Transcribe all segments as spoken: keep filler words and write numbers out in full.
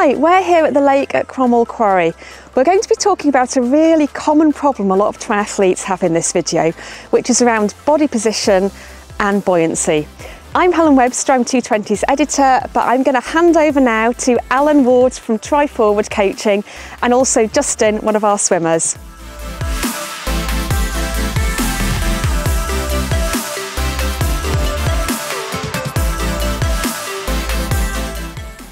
Hi, we're here at the lake at Cromwell Quarry. We're going to be talking about a really common problem a lot of triathletes have in this video, which is around body position and buoyancy. I'm Helen Webster, I'm two twenty's editor, but I'm going to hand over now to Alan Ward from Tri Forward Coaching and also Justin, one of our swimmers.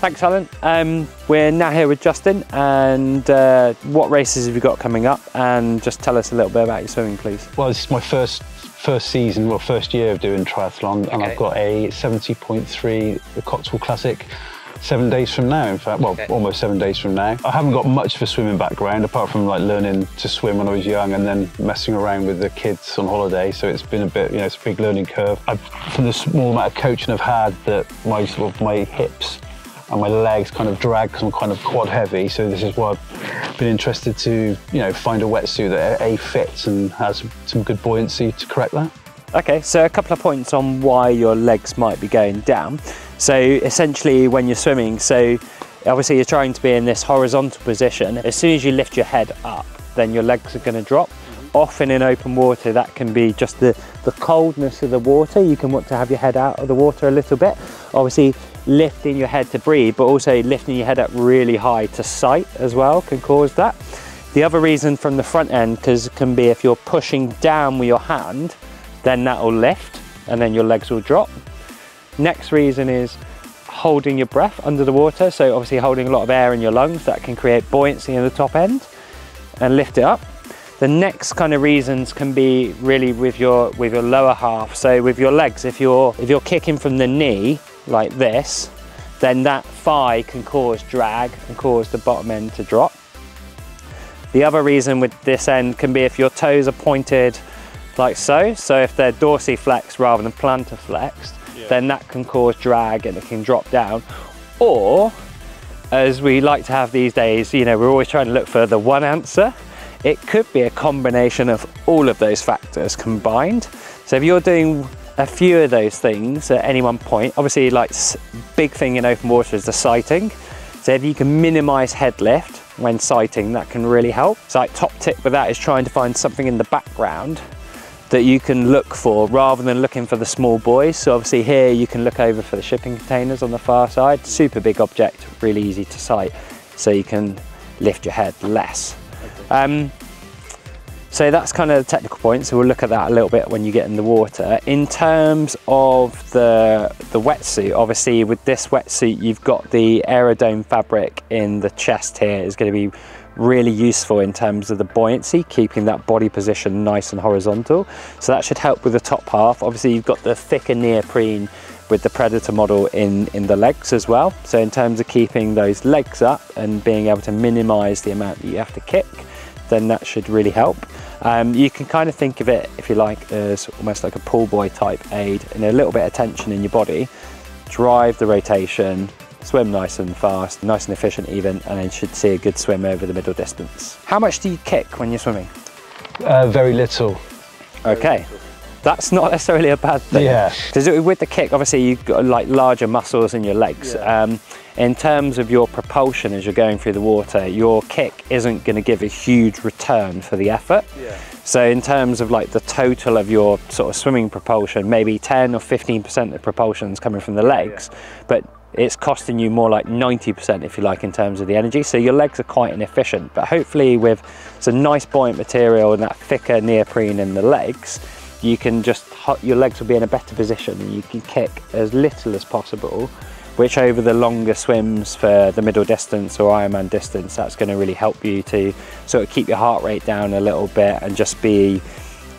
Thanks, Helen. Um, we're now here with Justin, and uh, what races have you got coming up? And just tell us a little bit about your swimming, please. Well, this is my first first season, well, first year of doing triathlon, okay. And I've got a seventy point three the Cotswold Classic seven days from now. In fact, well, okay. Almost seven days from now. I haven't got much of a swimming background apart from like learning to swim when I was young and then messing around with the kids on holiday. So it's been a bit, you know, it's a big learning curve. I've, from the small amount of coaching I've had, that my sort of my hips and my legs kind of drag because I'm kind of quad heavy, so this is why I've been interested to, you know, find a wetsuit that A fits and has some good buoyancy to correct that. Okay, so a couple of points on why your legs might be going down. So essentially when you're swimming, so obviously you're trying to be in this horizontal position. As soon as you lift your head up, then your legs are going to drop. Often in open water, that can be just the, the coldness of the water. You can want to have your head out of the water a little bit. Obviously, lifting your head to breathe, but also lifting your head up really high to sight as well can cause that. The other reason from the front end cause can be if you're pushing down with your hand, then that will lift and then your legs will drop. Next reason is holding your breath under the water. So obviously holding a lot of air in your lungs, that can create buoyancy in the top end and lift it up. The next kind of reasons can be really with your with your lower half. So with your legs, if you're if you're kicking from the knee like this, then that thigh can cause drag and cause the bottom end to drop. The other reason with this end can be if your toes are pointed like so, so if they're dorsiflexed rather than plantarflexed, yeah. Then that can cause drag and it can drop down. Or, as we like to have these days, you know, we're always trying to look for the one answer. It could be a combination of all of those factors combined. So if you're doing a few of those things at any one point, obviously like big thing in open water is the sighting. So if you can minimize head lift when sighting, that can really help. So like top tip with that is trying to find something in the background that you can look for rather than looking for the small boys. So obviously here you can look over for the shipping containers on the far side, super big object, really easy to sight. So you can lift your head less. Um, So that's kind of the technical point, so we'll look at that a little bit when you get in the water. In terms of the, the wetsuit, obviously with this wetsuit, you've got the aerodome fabric in the chest here is going to be really useful in terms of the buoyancy, keeping that body position nice and horizontal. So that should help with the top half. Obviously you've got the thicker neoprene with the Predator model in, in the legs as well. So in terms of keeping those legs up and being able to minimize the amount that you have to kick, then that should really help. Um, you can kind of think of it, if you like, as almost like a pool boy type aid and a little bit of tension in your body. Drive the rotation, swim nice and fast, nice and efficient even, and then you should see a good swim over the middle distance. How much do you kick when you're swimming? Uh, very little. Okay. Very little. That's not necessarily a bad thing. Yeah. Because with the kick, obviously you've got like larger muscles in your legs. Yeah. Um, in terms of your propulsion as you're going through the water, your kick isn't going to give a huge return for the effort. Yeah. So in terms of like the total of your sort of swimming propulsion, maybe ten or fifteen percent of propulsion is coming from the legs, yeah. But it's costing you more like ninety percent, if you like, in terms of the energy. So your legs are quite inefficient, but hopefully with some nice buoyant material and that thicker neoprene in the legs, you can just, your legs will be in a better position and you can kick as little as possible, which over the longer swims for the middle distance or Ironman distance, that's going to really help you to sort of keep your heart rate down a little bit and just be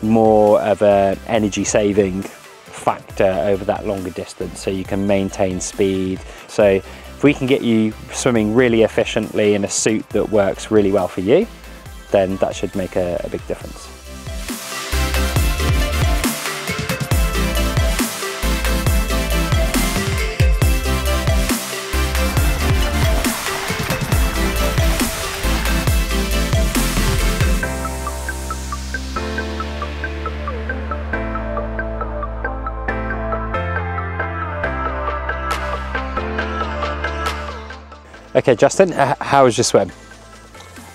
more of an energy saving factor over that longer distance so you can maintain speed. So if we can get you swimming really efficiently in a suit that works really well for you, then that should make a, a big difference. Okay, Justin, how was your swim?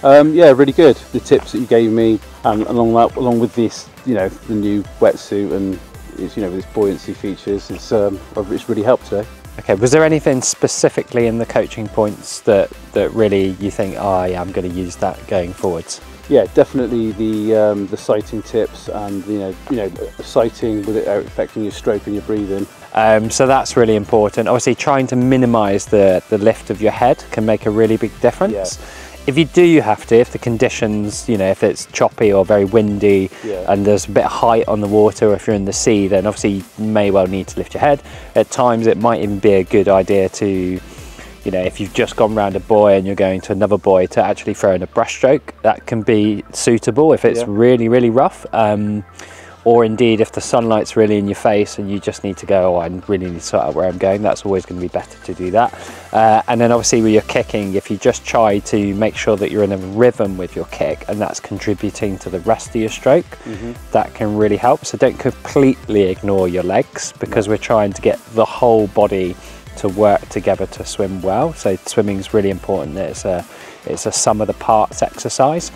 Um, yeah, really good. The tips that you gave me, and along that, along with this, you know, the new wetsuit and it's, you know, its buoyancy features, it's um, it's really helped today. Okay, was there anything specifically in the coaching points that that really you think, oh, yeah, I'm going to use that going forwards? Yeah, definitely the um, the sighting tips, and you know, you know, sighting with it affecting your stroke and your breathing. Um, so that's really important. Obviously, trying to minimise the the lift of your head can make a really big difference. Yeah. If you do have to, if the conditions, you know, if it's choppy or very windy, yeah, and there's a bit of height on the water, or if you're in the sea, then obviously you may well need to lift your head. At times it might even be a good idea to, you know, if you've just gone round a buoy and you're going to another buoy, to actually throw in a breaststroke. That can be suitable if it's, yeah, really, really rough. Um, or indeed if the sunlight's really in your face and you just need to go, oh, I really need to sort out where I'm going, that's always going to be better to do that. Uh, and then obviously with your kicking, if you just try to make sure that you're in a rhythm with your kick and that's contributing to the rest of your stroke, mm-hmm, that can really help. So don't completely ignore your legs, because we're trying to get the whole body to work together to swim well. So swimming's really important. It's a, it's a sum of the parts exercise.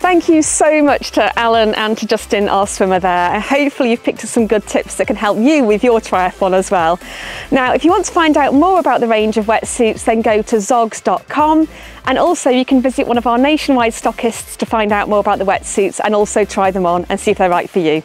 Thank you so much to Alan and to Justin, our swimmer there. And hopefully you've picked up some good tips that can help you with your triathlon as well. Now, if you want to find out more about the range of wetsuits, then go to zogs dot com. And also you can visit one of our nationwide stockists to find out more about the wetsuits and also try them on and see if they're right for you.